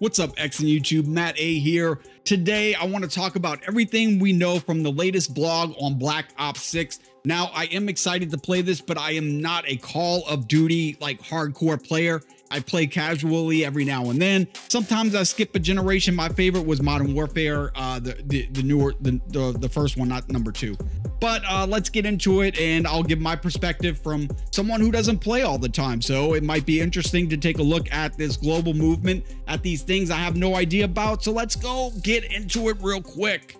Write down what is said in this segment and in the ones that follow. What's up, X and YouTube? Matt A here. Today, I want to talk about everything we know from the latest blog on Black Ops 6. Now, I am excited to play this, but I am not a Call of Duty like hardcore player. I play casually every now and then. Sometimes I skip a generation. My favorite was Modern Warfare, the first one, not number two. But let's get into it, and I'll give my perspective from someone who doesn't play all the time. So it might be interesting to take a look at this global movement, at these things I have no idea about. So let's go get into it real quick.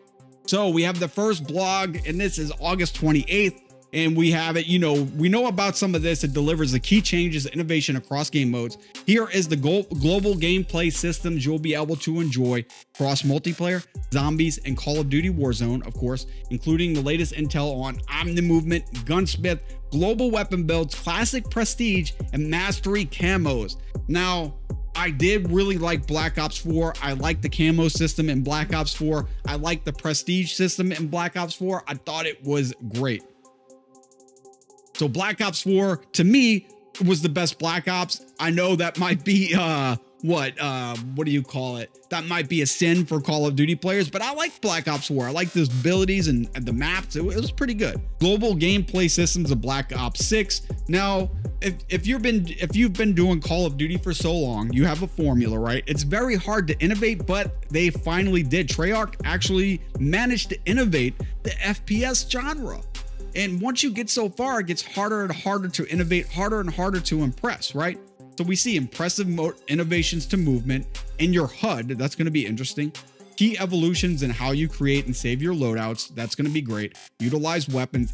So we have the first blog, and this is August 28th. And we have it, you know, we know about some of this. It delivers the key changes, innovation across game modes. Here is the global gameplay systems you'll be able to enjoy across multiplayer, Zombies, and Call of Duty Warzone, of course, including the latest intel on Omnimovement, Gunsmith, global weapon builds, classic Prestige, and Mastery Camos. Now, I did really like Black Ops 4. I like the camo system in Black Ops 4. I like the Prestige system in Black Ops 4. I thought it was great. So Black Ops 4, to me, was the best Black Ops. I know that might be, what do you call it? That might be a sin for Call of Duty players, but I like Black Ops 4. I like those abilities and the maps. It was pretty good. Global gameplay systems of Black Ops 6. Now, if you've been doing Call of Duty for so long, you have a formula, right? It's very hard to innovate, but they finally did. Treyarch actually managed to innovate the FPS genre. And once you get so far, it gets harder and harder to innovate, harder and harder to impress, right? So we see impressive innovations to movement in your HUD. That's going to be interesting. Key evolutions in how you create and save your loadouts. That's going to be great. Utilize weapons,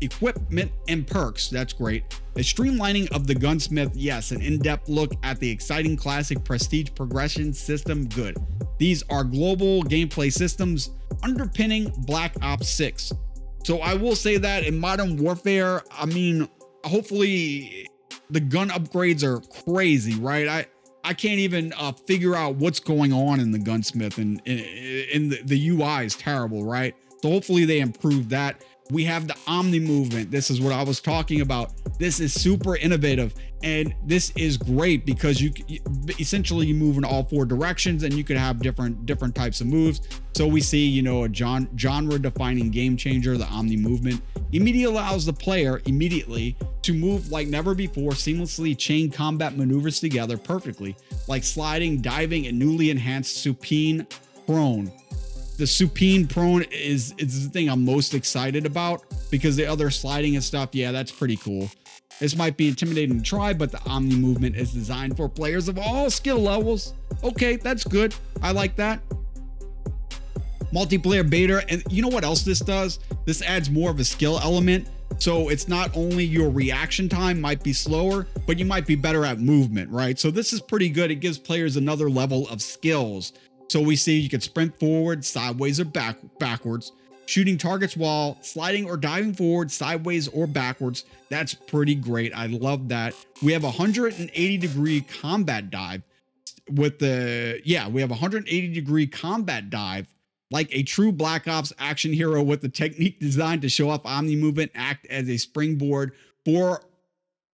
equipment, and perks. That's great. The streamlining of the Gunsmith. Yes, an in-depth look at the exciting classic Prestige progression system. Good. These are global gameplay systems underpinning Black Ops 6. So I will say that in Modern Warfare, I mean, hopefully the gun upgrades are crazy, right? I can't even figure out what's going on in the Gunsmith, and the UI is terrible, right? So hopefully they improve that. We have the Omni-movement. This is what I was talking about. This is super innovative, and this is great because you essentially move in all four directions, and you could have different types of moves. So we see, you know, a genre-defining game changer, the Omni-movement. Immediately allows the player to move like never before, seamlessly chain combat maneuvers together perfectly, like sliding, diving, and newly enhanced supine prone. The supine prone is the thing I'm most excited about, because the other sliding and stuff, yeah, that's pretty cool. This might be intimidating to try, but the Omni movement is designed for players of all skill levels. Okay, that's good. I like that. Multiplayer beta, and you know what else this does? This adds more of a skill element. So it's not only your reaction time might be slower, but you might be better at movement, right? So this is pretty good. It gives players another level of skills. So we see you can sprint forward, sideways, or backwards, shooting targets while sliding or diving forward, sideways, or backwards. That's pretty great. I love that. We have 180-degree combat dive with the, yeah, we have 180-degree combat dive, like a true Black Ops action hero, with the technique designed to show off Omni-movement, act as a springboard for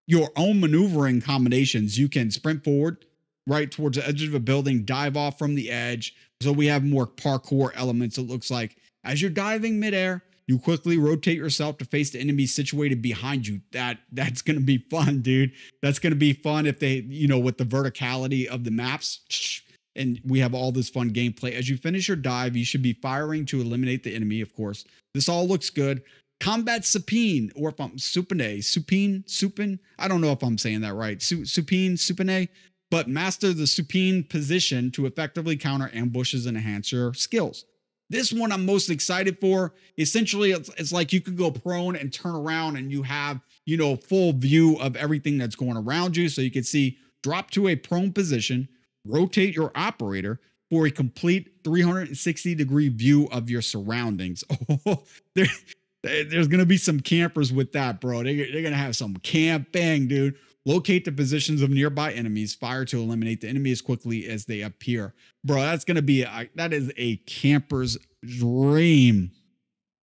your own maneuvering combinations. You can sprint forward, right towards the edge of a building, dive off from the edge. So we have more parkour elements. It looks like as you're diving midair, you quickly rotate yourself to face the enemy situated behind you. That's going to be fun, dude. That's going to be fun if they, you know, with the verticality of the maps, and we have all this fun gameplay. As you finish your dive, you should be firing to eliminate the enemy. Of course, this all looks good. Combat supine, or if I'm supine, I don't know if I'm saying that right. Supine, but master the supine position to effectively counter ambushes and enhance your skills. This one I'm most excited for. Essentially, it's like you could go prone and turn around, and you have, you know, full view of everything that's going around you. So you can see, drop to a prone position, rotate your operator for a complete 360-degree view of your surroundings. Oh, there's going to be some campers with that, bro. They're going to have some camping, dude. Locate the positions of nearby enemies. Fire to eliminate the enemy as quickly as they appear. Bro, that's going to be, that is a camper's dream.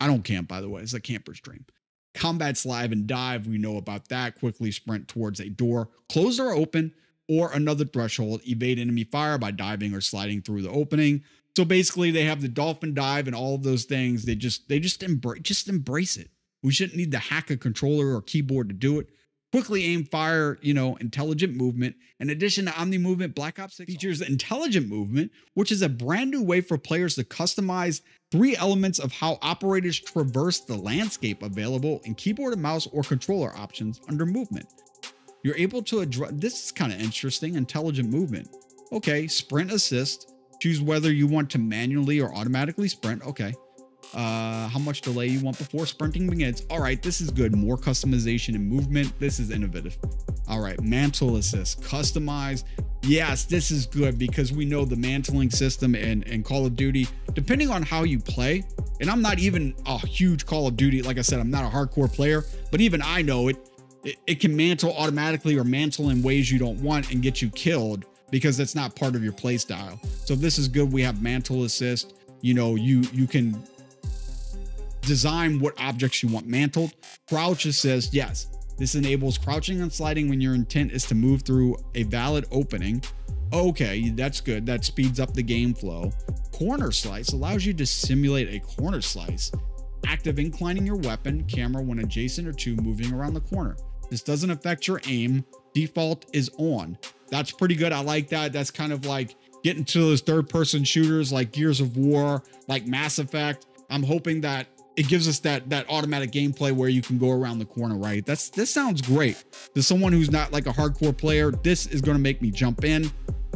I don't camp, by the way. It's a camper's dream. Combat slide and dive. We know about that. Quickly sprint towards a door, close or open. or another threshold, evade enemy fire by diving or sliding through the opening. So basically they have the dolphin dive and all of those things. They just embrace it. We shouldn't need to hack a controller or keyboard to do it. Quickly aim fire, you know, intelligent movement. In addition to Omnimovement, Black Ops 6 features intelligent movement, which is a brand new way for players to customize three elements of how operators traverse the landscape available in keyboard and mouse or controller options under movement. You're able to address, this is kind of interesting, intelligent movement. Okay, sprint assist, choose whether you want to manually or automatically sprint. Okay. How much delay you want before sprinting begins. All right, this is good. More customization and movement. This is innovative. All right, mantle assist, customize. Yes, this is good because we know the mantling system in Call of Duty, depending on how you play, and I'm not even a huge Call of Duty. Like I said, I'm not a hardcore player, but even I know it can mantle automatically or mantle in ways you don't want and get you killed because that's not part of your play style. So this is good. We have mantle assist. You know, you can design what objects you want mantled. Crouch assist, yes. This enables crouching and sliding when your intent is to move through a valid opening. Okay, that's good. That speeds up the game flow. Corner slice allows you to simulate a corner slice. Active inclining your weapon camera when adjacent or to moving around the corner. This doesn't affect your aim. Default is on. That's pretty good. I like that. That's kind of like getting to those third-person shooters like Gears of War, like Mass Effect. I'm hoping that it gives us that automatic gameplay where you can go around the corner, right? This sounds great. To someone who's not like a hardcore player, this is gonna make me jump in.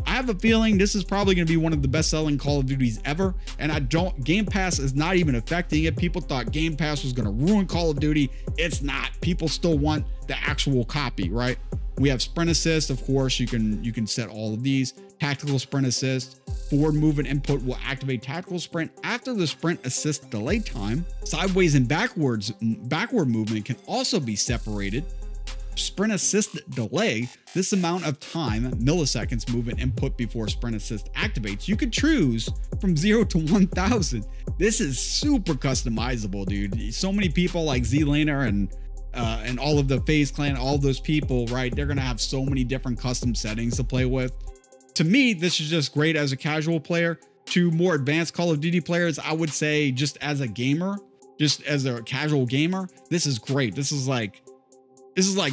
I have a feeling this is probably gonna be one of the best-selling Call of Duties ever, and Game Pass is not even affecting it. People thought Game Pass was gonna ruin Call of Duty. It's not. People still want the actual copy, right? We have sprint assist, of course. You can set all of these. Tactical sprint assist, forward movement input will activate tactical sprint after the sprint assist delay time. Sideways and backward movement can also be separated. Sprint assist delay, this amount of time, milliseconds movement input before sprint assist activates. You could choose from 0 to 1,000. This is super customizable, dude. So many people like ZLaner and all of the FaZe Clan, all those people, right? They're gonna have so many different custom settings to play with. To me, this is just great as a casual player. To more advanced Call of Duty players, I would say just as a gamer, just as a casual gamer, this is great. This is like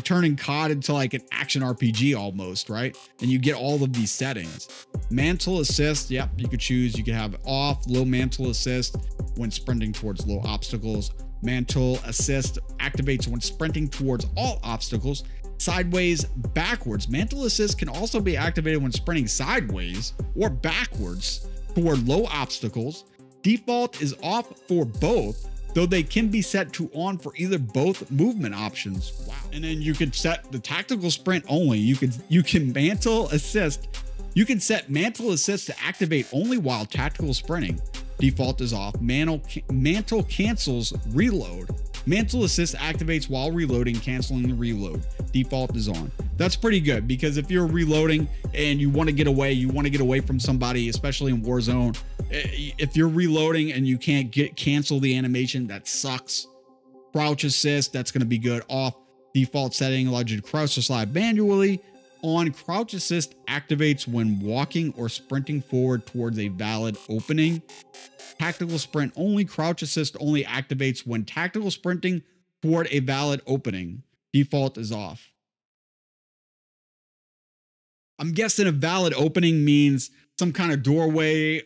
turning COD into like an action RPG almost, right? And you get all of these settings. Mantle assist, yep, you could choose. You could have off, low mantle assist when sprinting towards low obstacles. Mantle assist activates when sprinting towards all obstacles. Sideways, backwards. Mantle assist can also be activated when sprinting sideways or backwards toward low obstacles. Default is off for both, though they can be set to on for either both movement options. Wow. And then you could set the tactical sprint only. You can mantle assist. You can set mantle assist to activate only while tactical sprinting. Default is off. Mantle cancels reload. Mantle assist activates while reloading, canceling the reload. Default is on. That's pretty good because if you're reloading and you want to get away from somebody, especially in Warzone, if you're reloading and you can't cancel the animation, that sucks. Crouch assist, that's going to be good. Off. Default setting allows you to crouch or slide manually. On. Crouch assist activates when walking or sprinting forward towards a valid opening. Tactical sprint only. Crouch assist only activates when tactical sprinting toward a valid opening. Default is off. I'm guessing a valid opening means some kind of doorway,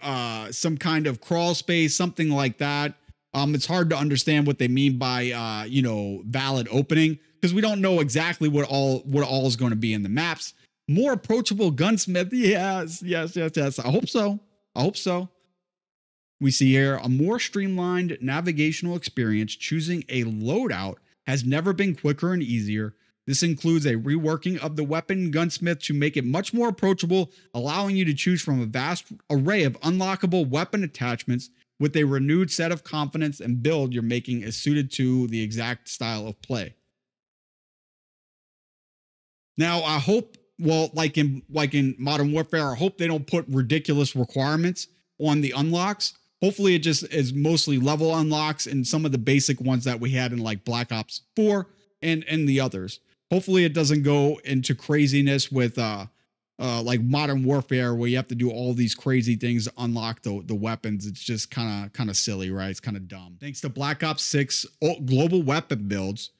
some kind of crawl space, something like that. It's hard to understand what they mean by, you know, valid opening, because we don't know exactly what all is going to be in the maps. More approachable gunsmith. Yes. I hope so. We see here a more streamlined navigational experience. Choosing a loadout has never been quicker and easier. This includes a reworking of the weapon gunsmith to make it much more approachable, allowing you to choose from a vast array of unlockable weapon attachments with a renewed set of confidence and build you're making is suited to the exact style of play. Now, I hope, well, like in Modern Warfare, I hope they don't put ridiculous requirements on the unlocks. Hopefully it just is mostly level unlocks and some of the basic ones that we had in like Black Ops 4 and the others. Hopefully it doesn't go into craziness with like Modern Warfare, where you have to do all these crazy things to unlock the weapons. It's just kind of silly, right? It's kind of dumb. Thanks to Black Ops 6 global weapon builds,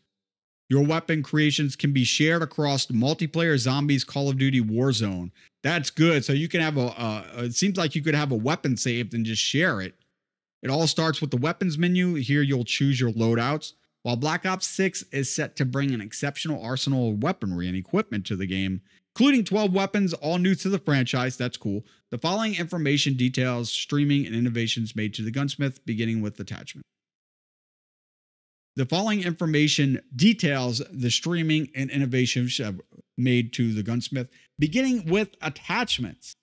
your weapon creations can be shared across multiplayer Zombies, Call of Duty Warzone. That's good. So you can have it seems like you could have a weapon saved and just share it. It all starts with the weapons menu. Here you'll choose your loadouts. While Black Ops 6 is set to bring an exceptional arsenal of weaponry and equipment to the game, including 12 weapons, all new to the franchise. That's cool. The following information details streaming and innovations made to the Gunsmith, beginning with attachment. The following information details the streaming and innovations made to the Gunsmith, beginning with attachments.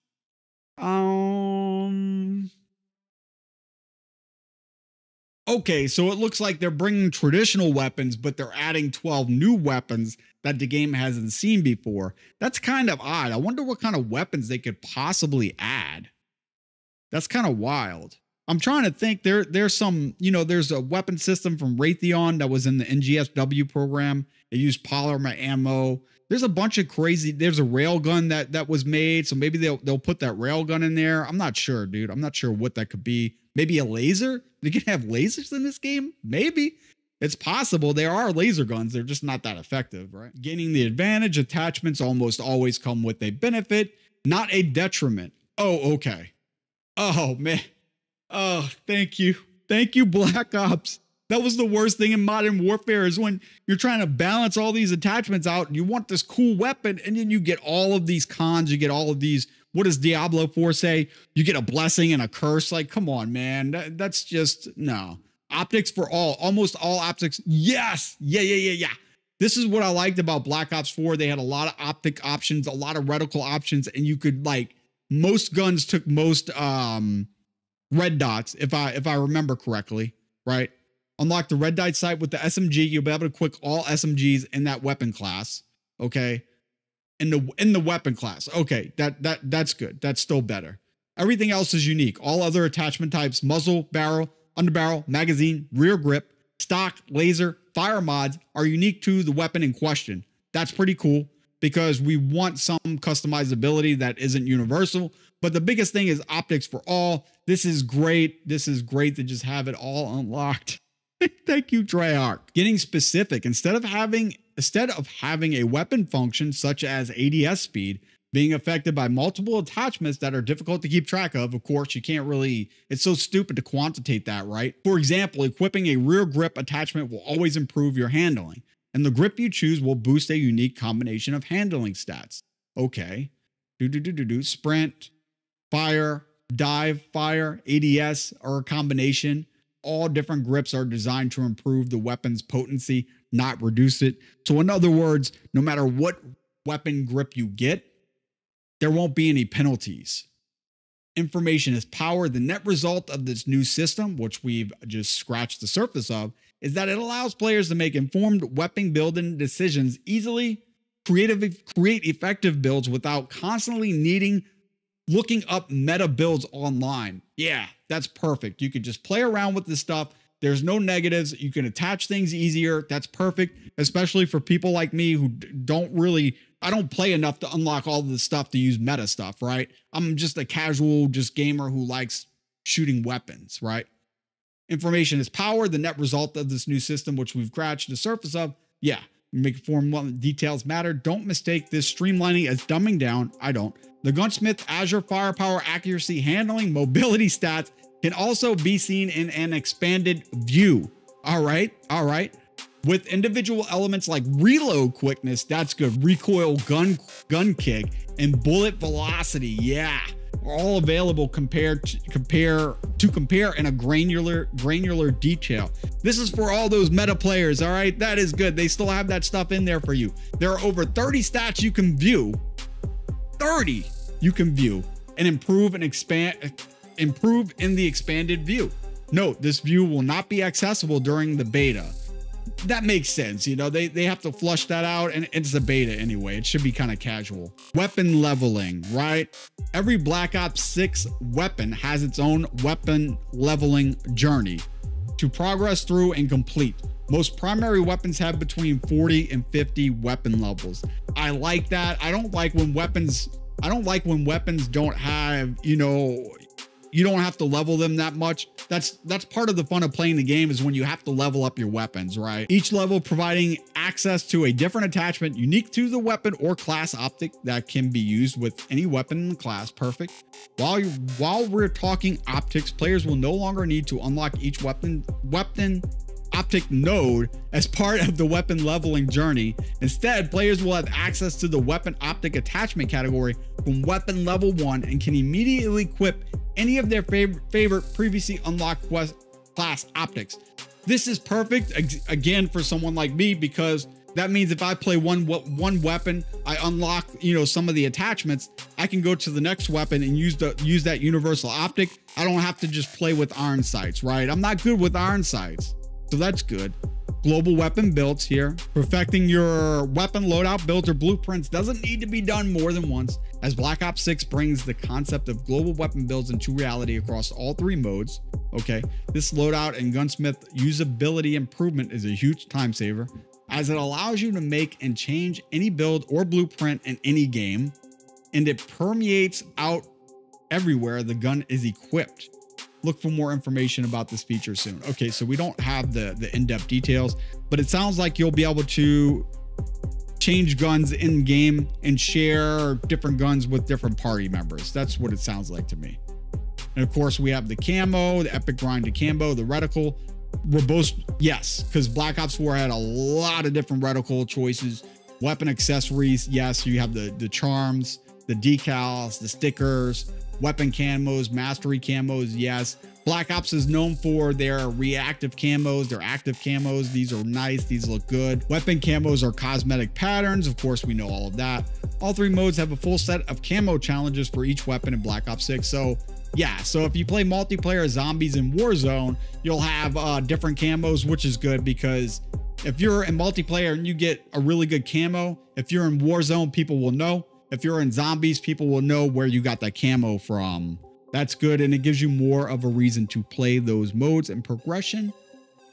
Okay, so it looks like they're bringing traditional weapons, but they're adding 12 new weapons that the game hasn't seen before. That's kind of odd. I wonder what kind of weapons they could possibly add. That's kind of wild. I'm trying to think. There's some, you know, there's a weapon system from Raytheon that was in the NGSW program. They used polymer ammo. There's a bunch of crazy. There's a rail gun that was made, so maybe they'll put that rail gun in there. I'm not sure, dude. I'm not sure what that could be. Maybe a laser? They can have lasers in this game? Maybe. It's possible. There are laser guns. They're just not that effective, right? Gaining the advantage. Attachments almost always come with a benefit, not a detriment. Oh, okay. Oh, man. Oh, thank you. Thank you, Black Ops. That was the worst thing in Modern Warfare, is when you're trying to balance all these attachments out and you want this cool weapon, and then you get all of these cons. You get all of these. What does Diablo 4 say? You get a blessing and a curse. Like, come on, man. That's just, no. Optics for all. Almost all optics. Yes. Yeah. This is what I liked about Black Ops 4. They had a lot of optic options, a lot of reticle options, and you could, like, most guns took most red dots, if I remember correctly, right? Unlock the red dot sight with the SMG. You'll be able to equip all SMGs in that weapon class, okay? In the weapon class. Okay, that's good. That's still better. Everything else is unique. All other attachment types: muzzle, barrel, underbarrel, magazine, rear grip, stock, laser, fire mods are unique to the weapon in question. That's pretty cool, because we want some customizability that isn't universal. But the biggest thing is optics for all. This is great. This is great to just have it all unlocked. Thank you, Treyarch. Getting specific. Instead of having a weapon function such as ADS speed being affected by multiple attachments that are difficult to keep track of course, you can't really, it's so stupid to quantitate that, right? For example, equipping a rear grip attachment will always improve your handling, and the grip you choose will boost a unique combination of handling stats. Okay. Sprint, fire, dive, fire, ADS, or a combination. All different grips are designed to improve the weapon's potency, not reduce it. So in other words, no matter what weapon grip you get, there won't be any penalties. Information is power. The net result of this new system, which we've just scratched the surface of, is that it allows players to make informed weapon building decisions easily, create effective builds without constantly needing looking up meta builds online. Yeah, that's perfect. You could just play around with this stuff. There's no negatives. You can attach things easier. That's perfect, especially for people like me who don't really, I don't play enough to unlock all the stuff to use meta stuff, right? I'm just a casual gamer who likes shooting weapons, right? Information is power. The net result of this new system, which we've scratched the surface of, yeah, make form details matter. Don't mistake this streamlining as dumbing down. I don't. The Gunsmith, Azure, firepower, accuracy, handling, mobility stats can also be seen in an expanded view. All right. With individual elements like reload quickness, that's good. Recoil, gun kick, and bullet velocity, yeah, are all available to compare in a granular detail. This is for all those meta players, all right? That is good. They still have that stuff in there for you. There are over 30 stats you can view. 30 you can view and improve in the expanded view. Note, this view will not be accessible during the beta. That makes sense. You know, they have to flush that out, and it's a beta anyway. It should be kind of casual. Weapon leveling, right? Every Black Ops 6 weapon has its own weapon leveling journey to progress through and complete. Most primary weapons have between 40 and 50 weapon levels. I like that. I don't like when weapons I don't like when weapons don't have, you know, you don't have to level them that much. That's part of the fun of playing the game, is when you have to level up your weapons, right? Each level providing access to a different attachment unique to the weapon or class optic that can be used with any weapon in the class. Perfect. While we're talking optics, players will no longer need to unlock each weapon optic node as part of the weapon leveling journey. Instead, players will have access to the weapon optic attachment category from weapon level 1 and can immediately equip any of their favorite previously unlocked class optics. This is perfect, again, for someone like me, because that means if I play one weapon, I unlock, you know, some of the attachments, I can go to the next weapon and use that universal optic. I don't have to just play with iron sights, right? I'm not good with iron sights, so that's good. Global weapon builds here. Perfecting your weapon loadout builds or blueprints doesn't need to be done more than once, as Black Ops 6 brings the concept of global weapon builds into reality across all 3 modes. Okay, this loadout and gunsmith usability improvement is a huge time saver, as it allows you to make and change any build or blueprint in any game, and it permeates out everywhere the gun is equipped. Look for more information about this feature soon. Okay, so we don't have the in-depth details, but it sounds like you'll be able to change guns in game and share different guns with different party members. That's what it sounds like to me. And of course we have the camo, the epic grind to camo, the reticle, robust. Yes, because Black Ops 4 had a lot of different reticle choices, weapon accessories. Yes, you have the charms, the decals, the stickers, weapon camos, mastery camos. Yes, Black Ops is known for their reactive camos, their active camos. These are nice, these look good. Weapon camos are cosmetic patterns. Of course, we know all of that. All 3 modes have a full set of camo challenges for each weapon in Black Ops 6. So yeah, so if you play multiplayer Zombies in Warzone, you'll have different camos, which is good, because if you're in multiplayer and you get a really good camo, if you're in Warzone, people will know. If you're in Zombies, people will know where you got that camo from. That's good, and it gives you more of a reason to play those modes and progression.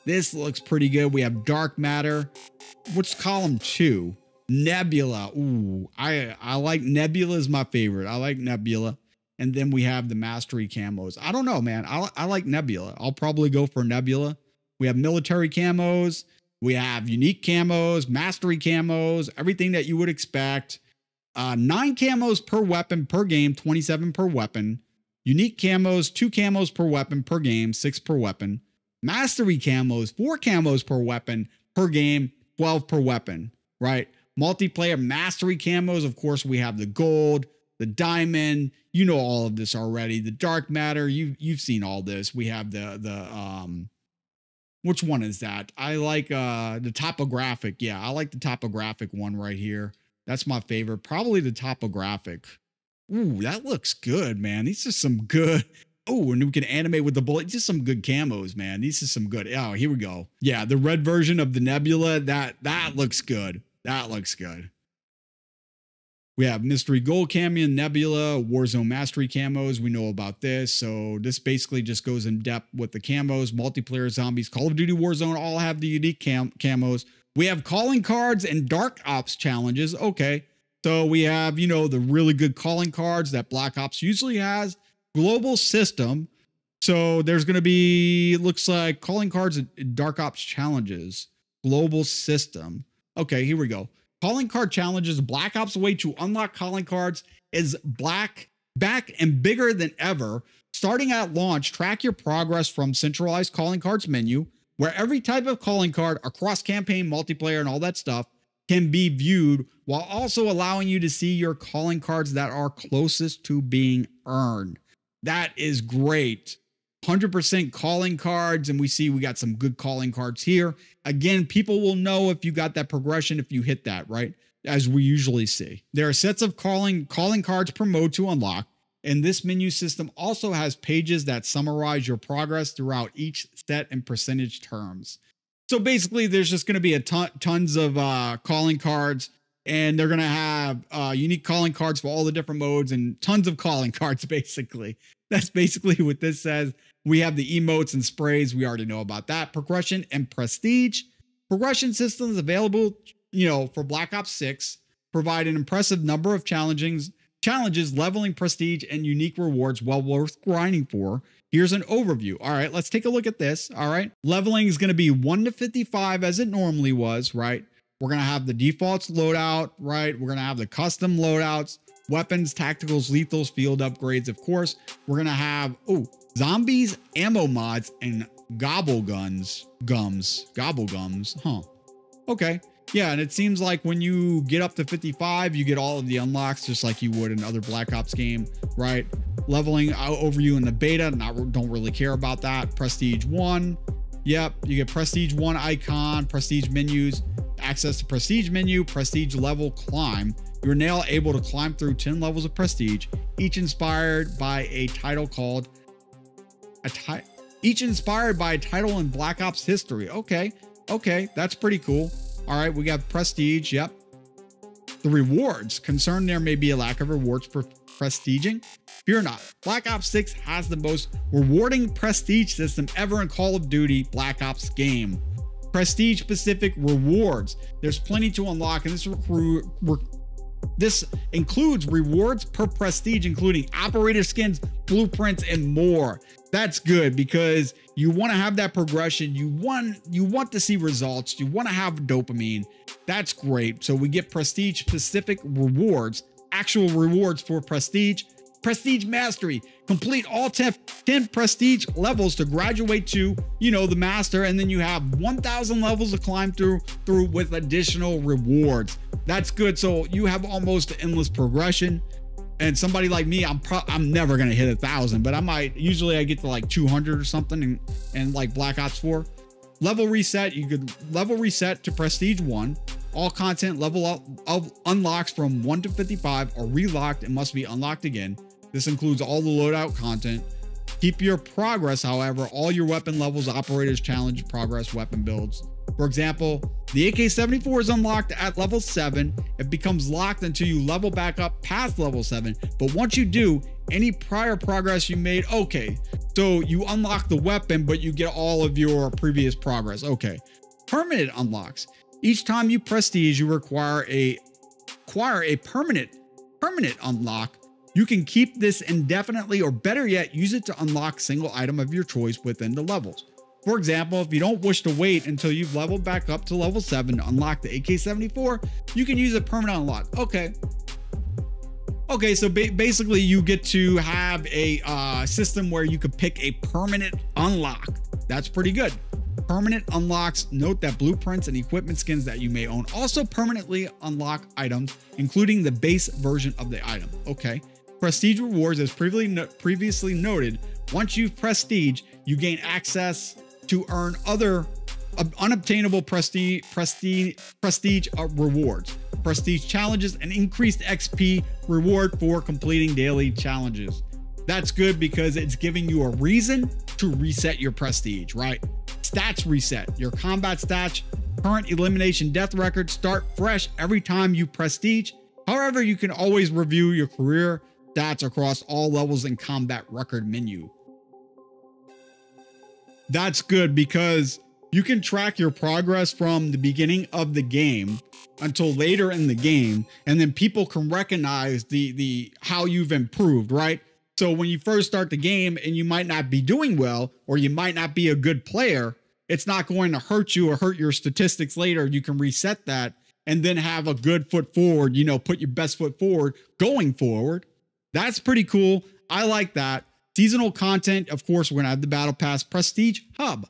This looks pretty good. We have Dark Matter. What's column 2? Nebula. Ooh, I like Nebula, is my favorite. I like Nebula. And then we have the mastery camos. I don't know, man. I like Nebula. I'll probably go for Nebula. We have military camos. We have unique camos, mastery camos, everything that you would expect. 9 camos per weapon per game, 27 per weapon. Unique camos, 2 camos per weapon per game, 6 per weapon. Mastery camos, 4 camos per weapon per game, 12 per weapon, right? Multiplayer mastery camos, of course, we have the gold, the diamond, you know all of this already. The dark matter, you've seen all this. We have the which one is that? I like the topographic. Yeah, I like the topographic one right here. That's my favorite, probably the topographic. Ooh, that looks good, man. These are some good. Oh, and we can animate with the bullet. Just some good camos, man. These are some good. Oh, here we go. Yeah, the red version of the Nebula. That looks good. That looks good. We have Mystery Gold Camion, Nebula, Warzone Mastery Camos. We know about this. So this basically just goes in depth with the camos. Multiplayer Zombies, Call of Duty Warzone all have the unique camos. We have calling cards and Dark Ops challenges. Okay, so we have, you know, the really good calling cards that Black Ops usually has. Global system. So there's going to be, looks like, calling cards and Dark Ops challenges. Global system. Okay, here we go. Calling card challenges. Black Ops way to unlock calling cards is back and bigger than ever. Starting at launch, track your progress from centralized calling cards menu, where every type of calling card across campaign, multiplayer, and all that stuff can be viewed, while also allowing you to see your calling cards that are closest to being earned. That is great. 100% calling cards, and we got some good calling cards here. Again, people will know if you got that progression, if you hit that, right? As we usually see. There are sets of calling cards per mode to unlock, and this menu system also has pages that summarize your progress throughout each set in percentage terms. So basically, there's just going to be a tons of calling cards, and they're going to have unique calling cards for all the different modes, and tons of calling cards, basically. That's basically what this says. We have the emotes and sprays. We already know about that. Progression and prestige. Progression systems available, you know, for Black Ops 6 provide an impressive number of challenging Challenges, leveling, prestige, and unique rewards well worth grinding for. Here's an overview. All right, let's take a look at this. All right, leveling is going to be 1 to 55 as it normally was, right? We're going to have the defaults loadout, right? We're going to have the custom loadouts, weapons, tacticals, lethals, field upgrades, of course. We're going to have, oh, zombies, ammo mods, and gobble guns, gobble gums, huh? Okay. Yeah, and it seems like when you get up to 55, you get all of the unlocks just like you would in other Black Ops game, right? Leveling over you in the beta, don't really care about that. Prestige 1, yep, you get Prestige 1 icon, Prestige menus, access to Prestige menu, Prestige level climb. You're now able to climb through 10 levels of Prestige, each inspired by a title in Black Ops history. Okay, okay, that's pretty cool. All right, we got prestige, yep. The rewards. Concerned there may be a lack of rewards for prestiging. Fear not. Black Ops 6 has the most rewarding prestige system ever in Call of Duty Black Ops game. Prestige-specific rewards. There's plenty to unlock, and this includes rewards per prestige, including operator skins, blueprints, and more. That's good because you want to have that progression. You want to see results. You want to have dopamine. That's great. So we get prestige specific rewards, actual rewards for prestige. Prestige mastery, complete all 10 prestige levels to graduate to, you know, the master, and then you have 1,000 levels to climb through with additional rewards. That's good. So you have almost endless progression. And somebody like me, I'm never going to hit 1,000, but I might. Usually I get to like 200 or something, and like Black Ops 4. Level reset, you could level reset to Prestige 1. All content level up of unlocks from 1 to 55 are relocked and must be unlocked again. This includes all the loadout content. Keep your progress, however, all your weapon levels, operators, challenge, progress, weapon builds. For example, the AK-74 is unlocked at level 7. It becomes locked until you level back up past level 7. But once you do, any prior progress you made, okay. So you unlock the weapon, but you get all of your previous progress, okay. Permanent unlocks. Each time you prestige, you acquire a permanent unlock. You can keep this indefinitely, or better yet, use it to unlock single item of your choice within the levels. For example, if you don't wish to wait until you've leveled back up to level 7 to unlock the AK-74, you can use a permanent unlock. Okay. Okay, so basically you get to have a system where you could pick a permanent unlock. That's pretty good. Permanent unlocks. Note that blueprints and equipment skins that you may own also permanently unlock items, including the base version of the item. Okay. Prestige rewards, as previously noted, once you've prestige, you gain access to earn other unobtainable prestige rewards, prestige challenges, and increased XP reward for completing daily challenges. That's good because it's giving you a reason to reset your prestige, right? Stats reset, your combat stats, current elimination death record, start fresh every time you prestige. However, you can always review your career stats across all levels in combat record menu. That's good because you can track your progress from the beginning of the game until later in the game, and then people can recognize the how you've improved, right? So when you first start the game and you might not be doing well, or you might not be a good player, it's not going to hurt you or hurt your statistics later. You can reset that and then have a good foot forward, you know, put your best foot forward going forward. That's pretty cool. I like that. Seasonal content, of course, we're going to have the Battle Pass Prestige Hub.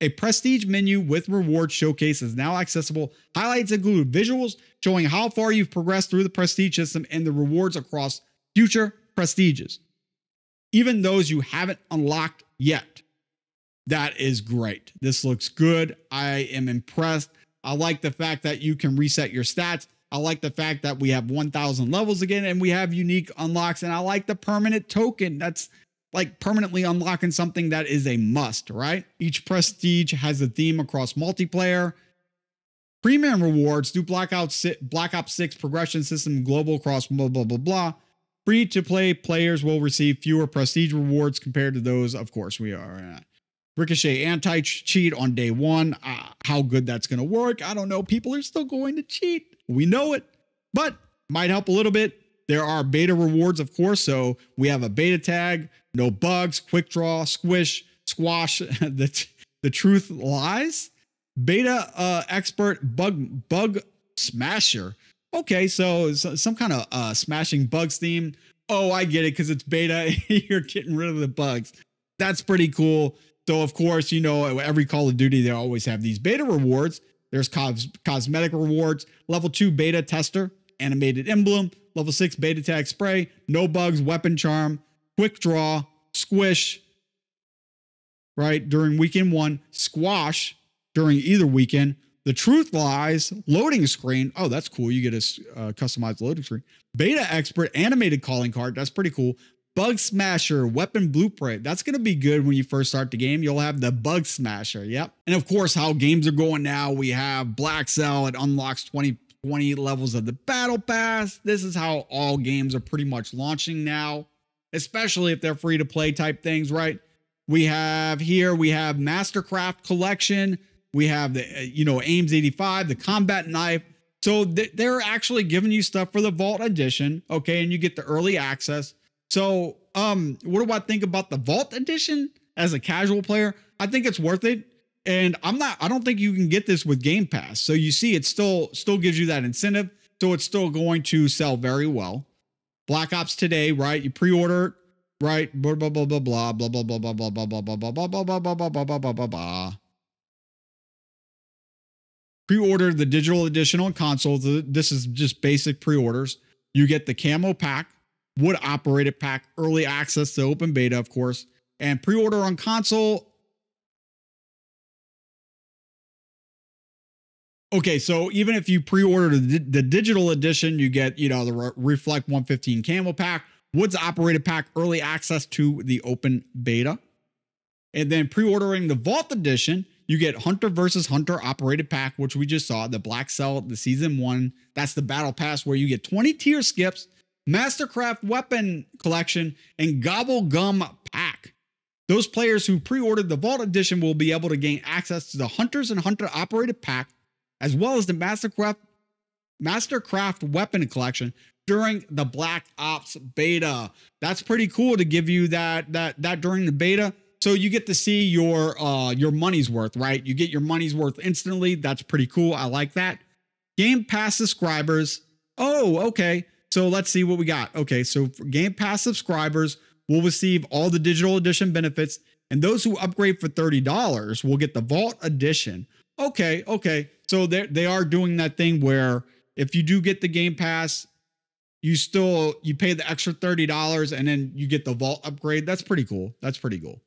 A prestige menu with reward showcase is now accessible. Highlights include visuals showing how far you've progressed through the prestige system and the rewards across future prestiges, even those you haven't unlocked yet. That is great. This looks good. I am impressed. I like the fact that you can reset your stats. I like the fact that we have 1,000 levels again, and we have unique unlocks. And I like the permanent token. That's like permanently unlocking something that is a must, right? Each prestige has a theme across multiplayer. Premium rewards through Black Ops 6 progression system global across blah, blah, blah, blah. Free-to-play players will receive fewer prestige rewards compared to those, of course, we are not. Ricochet anti-cheat on day 1. How good that's going to work, I don't know. People are still going to cheat. We know it, but might help a little bit. There are beta rewards, of course. So we have a beta tag, no bugs, quick draw, squish, squash, the truth lies, beta expert, bug smasher. Okay, so some kind of smashing bugs theme. Oh, I get it, because it's beta. You're getting rid of the bugs. That's pretty cool. So, of course, you know, every Call of Duty, they always have these beta rewards. There's cosmetic rewards, level 2 beta tester, animated emblem, level 6 beta tag spray, no bugs, weapon charm, quick draw, squish, right, during weekend 1, squash during either weekend, the truth lies, loading screen. Oh, that's cool. You get a customized loading screen. Beta expert, animated calling card. That's pretty cool. Bug smasher, weapon blueprint. That's going to be good when you first start the game. You'll have the bug smasher. Yep. And of course, how games are going now, we have Black Cell. It unlocks 20 levels of the battle pass. This is how all games are pretty much launching now, especially if they're free to play type things, right? We have here, we have Mastercraft collection. We have the, you know, AIMS 85, the combat knife. So they're actually giving you stuff for the Vault Edition. Okay. And you get the early access. So what do I think about the Vault Edition as a casual player? I think it's worth it. And I don't think you can get this with Game Pass. So you see, it still gives you that incentive. So it's still going to sell very well. Black Ops today, right? You pre-order it, right? Blah, blah, blah, blah, blah, blah, blah, blah, blah, blah, blah, blah, blah, blah, blah, blah, blah, blah, blah, blah, blah. Pre-order the digital edition on consoles. This is just basic pre-orders. You get the camo pack, wood operated pack, early access to open beta, of course, and pre-order on console. Okay, so even if you pre-order the digital edition, you get, you know, the Reflect 115 camo pack, Woods operated pack, early access to the open beta, and then pre-ordering the Vault Edition. You get Hunter versus Hunter operated pack, which we just saw, the Black Cell, the Season 1. That's the battle pass where you get 20 tier skips, Mastercraft weapon collection, and Gobble Gum pack. Those players who pre-ordered the Vault Edition will be able to gain access to the Hunters and Hunter operated pack, as well as the Mastercraft weapon collection during the Black Ops beta. That's pretty cool to give you that during the beta. So you get to see your money's worth, right? You get your money's worth instantly. That's pretty cool. I like that. Game Pass subscribers. Oh, okay. So let's see what we got. Okay, so for Game Pass subscribers will receive all the digital edition benefits, and those who upgrade for $30 will get the Vault Edition. Okay, okay. So they are doing that thing where if you do get the Game Pass, you pay the extra $30 and then you get the Vault upgrade. That's pretty cool. That's pretty cool.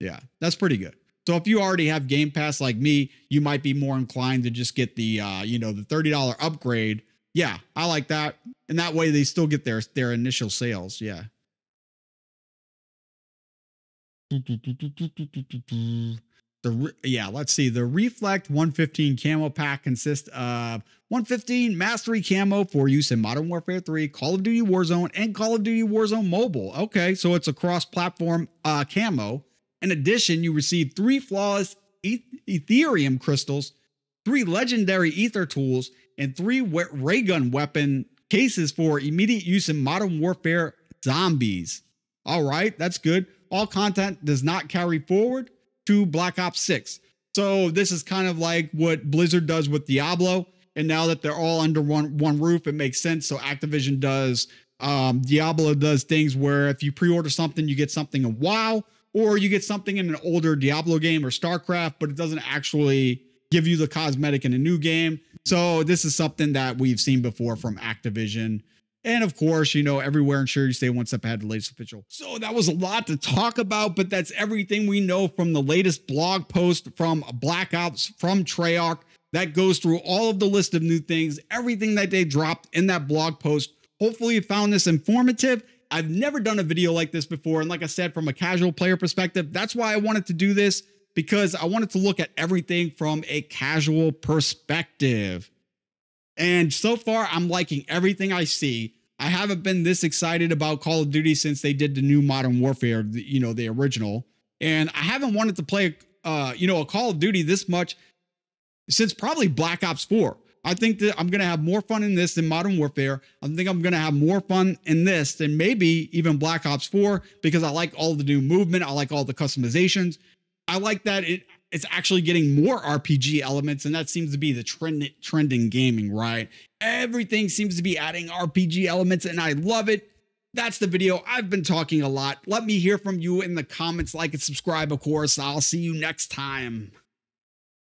Yeah, that's pretty good. So if you already have Game Pass like me, you might be more inclined to just get the, you know, the $30 upgrade. Yeah, I like that. And that way they still get their initial sales. Yeah. Let's see. The Reflect 115 Camo Pack consists of 115 Mastery Camo for use in Modern Warfare 3, Call of Duty Warzone, and Call of Duty Warzone Mobile. Okay, so it's a cross-platform camo. In addition, you receive 3 flawless Ethereum crystals, 3 legendary Ether tools, and 3 Ray Gun weapon cases for immediate use in Modern Warfare Zombies. All right, that's good. All content does not carry forward to Black Ops 6. So this is kind of like what Blizzard does with Diablo. And now that they're all under one roof, it makes sense. So Activision does, Diablo does things where if you pre-order something, you get something in WoW. Or you get something in an older Diablo game or StarCraft, but it doesn't actually give you the cosmetic in a new game. So this is something that we've seen before from Activision. And of course, you know, everywhere, ensure you stay one step ahead of the latest official. So that was a lot to talk about, but that's everything we know from the latest blog post from Black Ops from Treyarch. That goes through all of the list of new things, everything that they dropped in that blog post. Hopefully you found this informative. I've never done a video like this before. And like I said, from a casual player perspective, that's why I wanted to do this, because I wanted to look at everything from a casual perspective. And so far, I'm liking everything I see. I haven't been this excited about Call of Duty since they did the new Modern Warfare, you know, the original. And I haven't wanted to play, you know, a Call of Duty this much since probably Black Ops 4. I think that I'm going to have more fun in this than Modern Warfare. I think I'm going to have more fun in this than maybe even Black Ops 4, because I like all the new movement. I like all the customizations. I like that it's actually getting more RPG elements, and that seems to be the trend in gaming, right? Everything seems to be adding RPG elements, and I love it. That's the video. I've been talking a lot. Let me hear from you in the comments. Like and subscribe, of course. I'll see you next time.